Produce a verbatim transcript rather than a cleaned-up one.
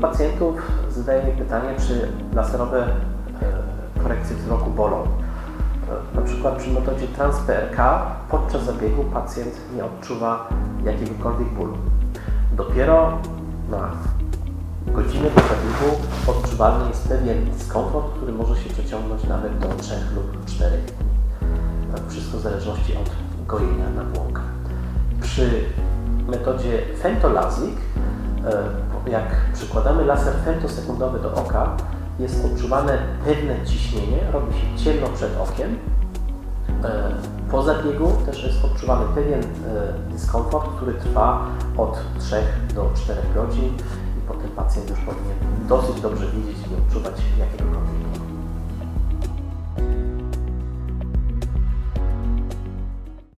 Wielu pacjentów zadaje mi pytanie, czy laserowe korekcje wzroku bolą. Na przykład przy metodzie Transferka podczas zabiegu pacjent nie odczuwa jakiegokolwiek bólu. Dopiero na godzinę po zabiegu odczuwalny jest pewien dyskomfort, który może się przeciągnąć nawet do trzech lub czterech dni. Wszystko w zależności od gojenia na błąka. Przy metodzie Fentolazik, jak przykładamy laser femtosekundowy do oka, jest odczuwane pewne ciśnienie, robi się ciemno przed okiem. Po zabiegu też jest odczuwany pewien dyskomfort, który trwa od trzech do czterech godzin i potem pacjent już powinien dosyć dobrze widzieć i odczuwać jakiegokolwiek.